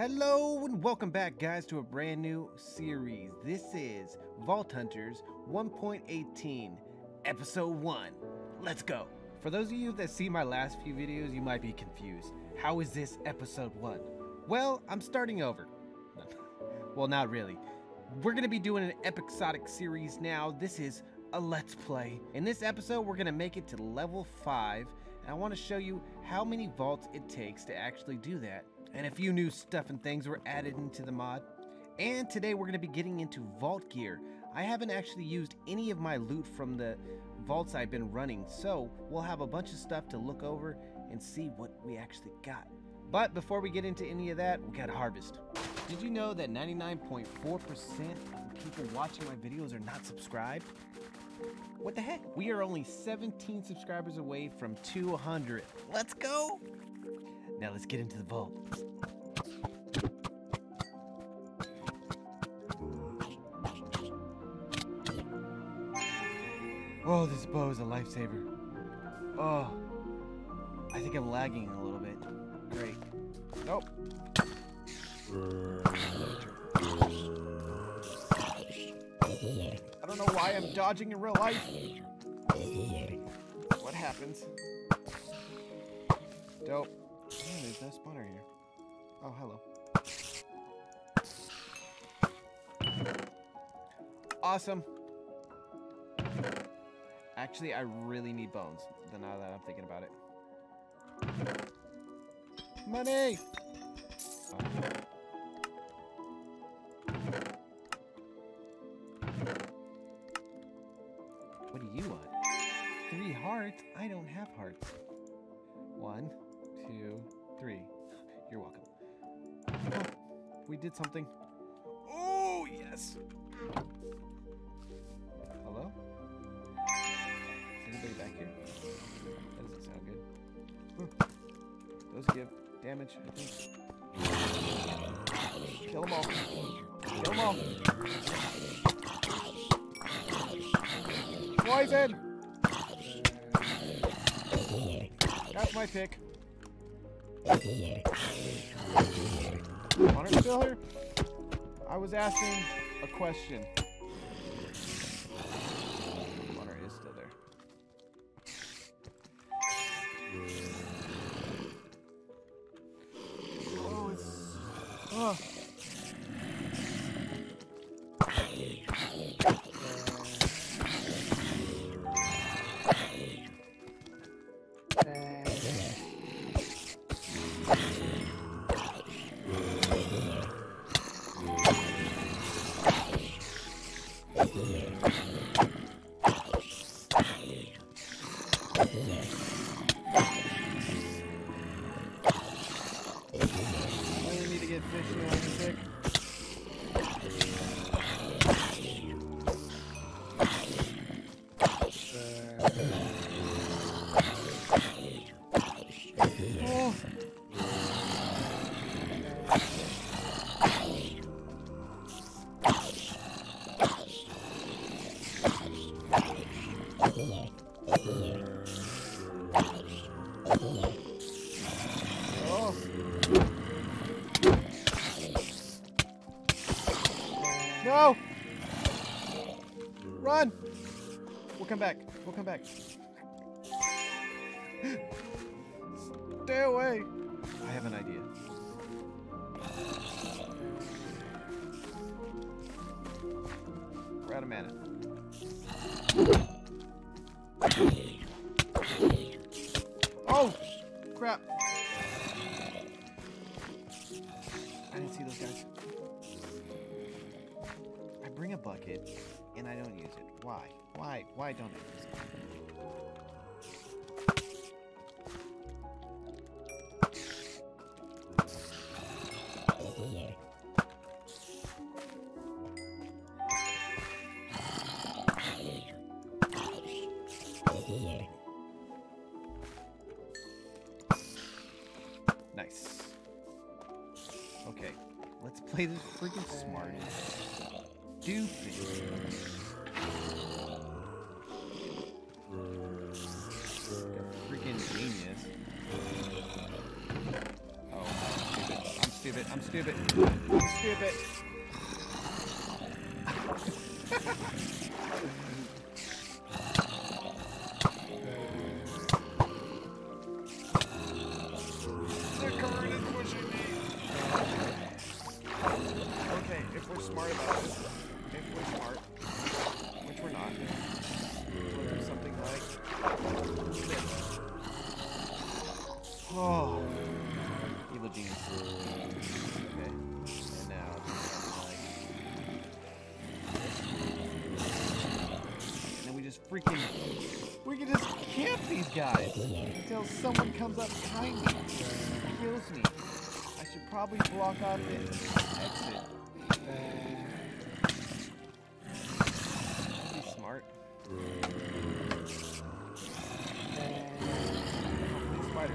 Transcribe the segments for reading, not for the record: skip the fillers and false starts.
Hello and welcome back, guys, to a brand new series. This is Vault Hunters 1.18, Episode 1. Let's go! For those of you that see my last few videos, you might be confused. How is this Episode 1? Well, I'm starting over. Well, not really. We're going to be doing an episodic series now. This is a Let's Play. In this episode, we're going to make it to level 5, and I want to show you how many vaults it takes to actually do that. And a few new stuff and things were added into the mod. And today we're going to be getting into vault gear. I haven't actually used any of my loot from the vaults I've been running, so we'll have a bunch of stuff to look over and see what we actually got. But before we get into any of that, we gotta harvest. Did you know that 99.4% of people watching my videos are not subscribed? What the heck? We are only 17 subscribers away from 200. Let's go! Now let's get into the vault. Oh, this bow is a lifesaver. Oh, I think I'm lagging a little bit. Great. Nope. I don't know why I'm dodging in real life. What happens? Dope. Man, there's no spawner here. Oh, hello. Awesome. Actually, I really need bones, now that I'm thinking about it. Money! What do you want? 3 hearts? I don't have hearts. 1, 2, 3. You're welcome. Oh, we did something. Oh, yes. Hello? Is anybody back here? That doesn't sound good. Huh. Those give damage, I think. Kill them all. Kill them all. Poison! That's my pick. Honor Killer? I was asking a question. Honor is still there. Oh, it's. Oh. No! Run! We'll come back. We'll come back. Stay away! I have an idea. We're out of mana. Oh! Crap! I didn't see those guys. Bring a bucket, and I don't use it. Why? Why don't I use it? Nice. Okay, let's play this freaking smart. Stupid. Freaking genius. Oh, I'm stupid. stupid. I'm stupid. I'm stupid. The current is pushing me. Okay, if we're smart about this, if we're smart, which we're not, we'll do something like this. Oh. Evil genius. Okay. And now and then we just freaking can just camp these guys until someone comes up behind me and kills me. I should probably block off the exit. Pretty smart. Spider.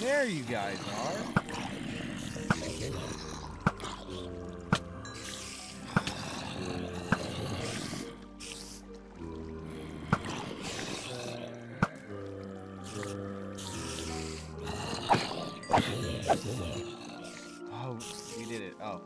There you guys are. Oh, we did it. Oh.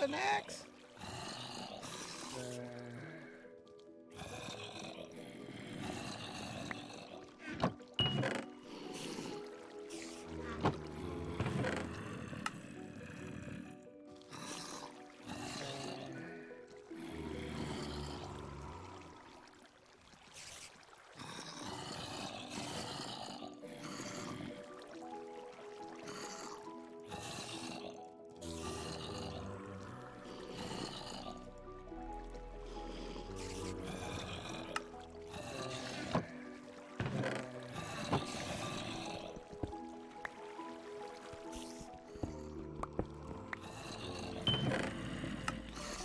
An axe.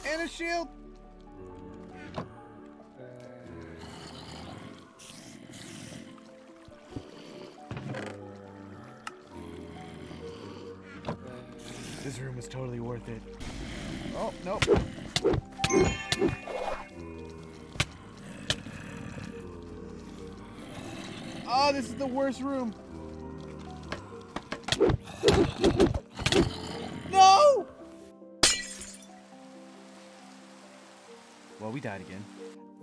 And a shield. This room was totally worth it. Oh, nope. Oh, this is the worst room. We died again.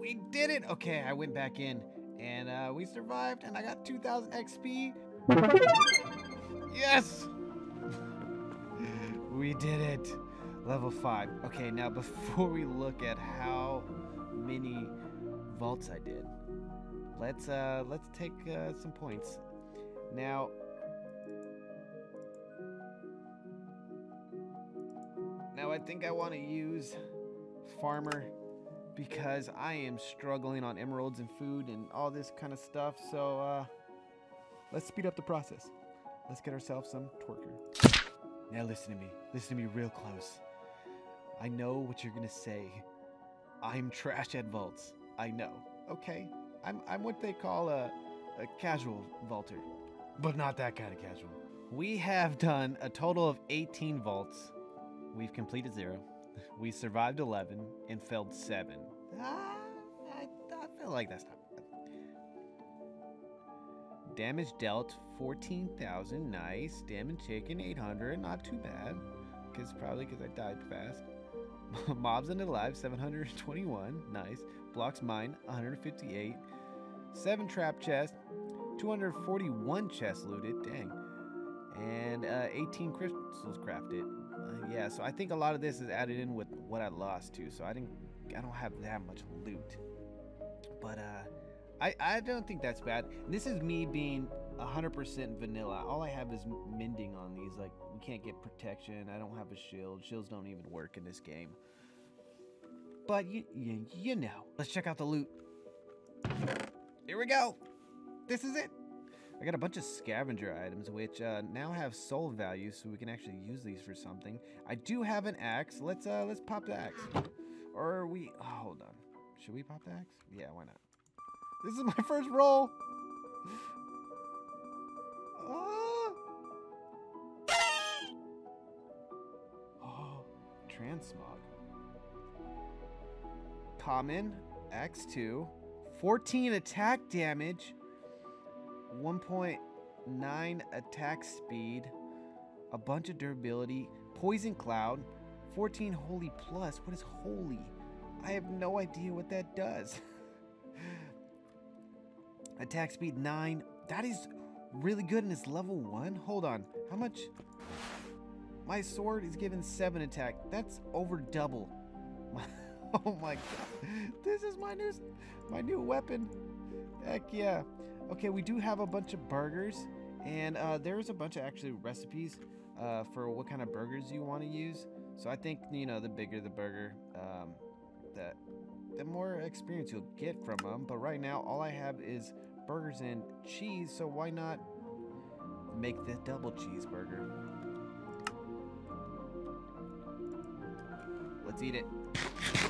We did it. Okay, I went back in and we survived and I got 2000 XP. Yes, we did it. Level 5. Okay, now before we look at how many vaults I did, let's take some points. Now, I think I want to use farmer because I am struggling on emeralds and food and all this kind of stuff. So let's speed up the process. Let's get ourselves some twerker. Now listen to me. Listen to me real close. I know what you're gonna say. I'm trash at vaults. I know. Okay. I'm what they call a casual vaulter, but not that kind of casual. We have done a total of 18 vaults. We've completed 0. We survived 11 and failed 7. I feel like that's not bad. Damage dealt 14,000. Nice. Damage taken 800. Not too bad. Probably because I died fast. Mobs and alive 721. Nice. Blocks mine 158. 7 trap chests. 241 chests looted. Dang. And 18 crystals crafted. Yeah, so I think a lot of this is added in with what I lost too, so I don't have that much loot, but I don't think that's bad. And this is me being 100% vanilla. All I have is mending on these. Like, we can't get protection. I don't have a shield. Shields don't even work in this game. But you know. Let's check out the loot. Here we go. This is it. I got a bunch of scavenger items, which now have soul value, so we can actually use these for something. I do have an axe. Let's pop the axe. Or oh, hold on. Should we pop the axe? Yeah, why not? This is my first roll. Oh, transmog. Common, axe 2, 14 attack damage. 1.9 attack speed, a bunch of durability, poison cloud, 14 holy plus. What is holy? I have no idea what that does. Attack speed 9. That is really good, and it's level 1. Hold on. How much? My sword is given 7 attack. That's over double. Oh my god. This is my new weapon. Heck yeah. Okay, we do have a bunch of burgers, and there's a bunch of actually recipes for what kind of burgers you want to use. So I think, you know, the bigger the burger, the more experience you'll get from them. But right now, all I have is burgers and cheese, so why not make the double cheeseburger? Let's eat it.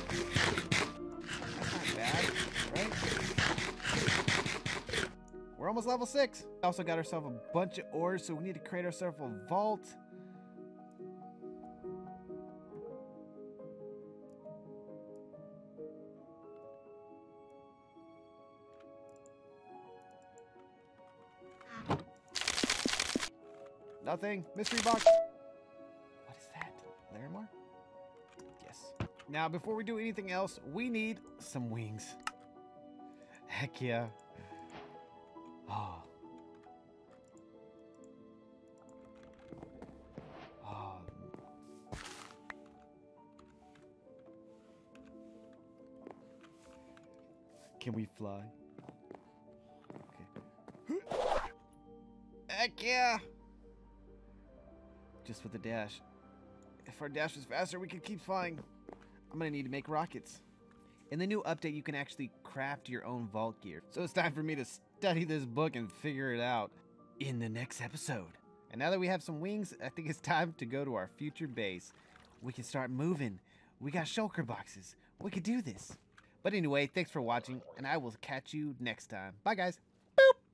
That's not bad, right? We're almost level 6. Also got ourselves a bunch of ores, so we need to create ourselves a vault. Nothing. Mystery box. What is that? Larimar? Yes. Now, before we do anything else, we need some wings. Heck yeah. Can we fly? Okay. Heck yeah! Just with the dash. If our dash was faster, we could keep flying. I'm gonna need to make rockets. In the new update, you can actually craft your own vault gear. So it's time for me to study this book and figure it out in the next episode. And now that we have some wings, I think it's time to go to our future base. We can start moving. We got shulker boxes. We could do this. But anyway, thanks for watching, and I will catch you next time. Bye, guys. Boop.